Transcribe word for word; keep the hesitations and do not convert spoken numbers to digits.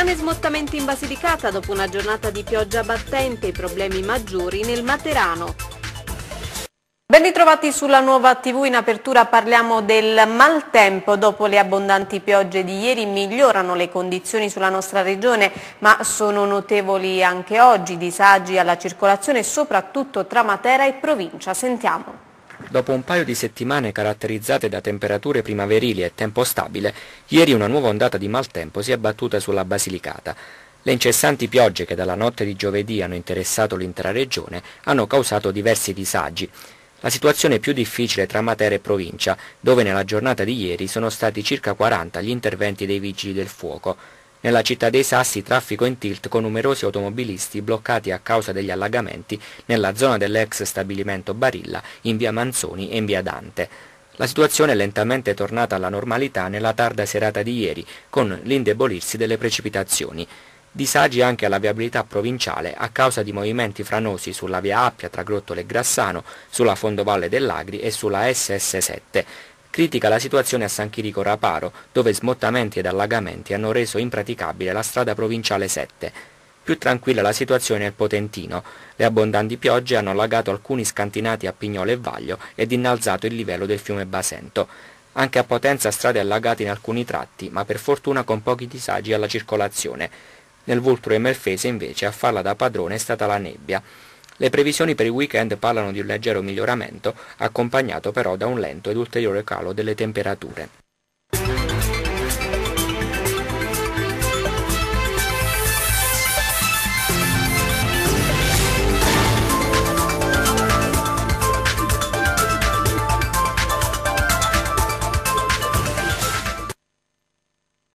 Frane e smottamenti in Basilicata dopo una giornata di pioggia battente, i problemi maggiori nel Materano. Ben ritrovati sulla nuova tivù, in apertura parliamo del maltempo. Dopo le abbondanti piogge di ieri migliorano le condizioni sulla nostra regione, ma sono notevoli anche oggi disagi alla circolazione, soprattutto tra Matera e provincia. Sentiamo. Dopo un paio di settimane caratterizzate da temperature primaverili e tempo stabile, ieri una nuova ondata di maltempo si è abbattuta sulla Basilicata. Le incessanti piogge che dalla notte di giovedì hanno interessato l'intera regione hanno causato diversi disagi. La situazione è più difficile tra Matera e provincia, dove nella giornata di ieri sono stati circa quaranta gli interventi dei vigili del fuoco. Nella città dei Sassi traffico in tilt con numerosi automobilisti bloccati a causa degli allagamenti nella zona dell'ex stabilimento Barilla, in via Manzoni e in via Dante. La situazione è lentamente tornata alla normalità nella tarda serata di ieri, con l'indebolirsi delle precipitazioni. Disagi anche alla viabilità provinciale a causa di movimenti franosi sulla via Appia tra Grottole e Grassano, sulla Fondovalle dell'Agri e sulla esse esse sette. Critica la situazione a San Chirico Raparo, dove smottamenti ed allagamenti hanno reso impraticabile la strada provinciale sette. Più tranquilla la situazione al Potentino. Le abbondanti piogge hanno allagato alcuni scantinati a Pignolo e Vaglio ed innalzato il livello del fiume Basento. Anche a Potenza strade allagate in alcuni tratti, ma per fortuna con pochi disagi alla circolazione. Nel Vulture e Melfese invece a farla da padrone è stata la nebbia. Le previsioni per il weekend parlano di un leggero miglioramento, accompagnato però da un lento ed ulteriore calo delle temperature.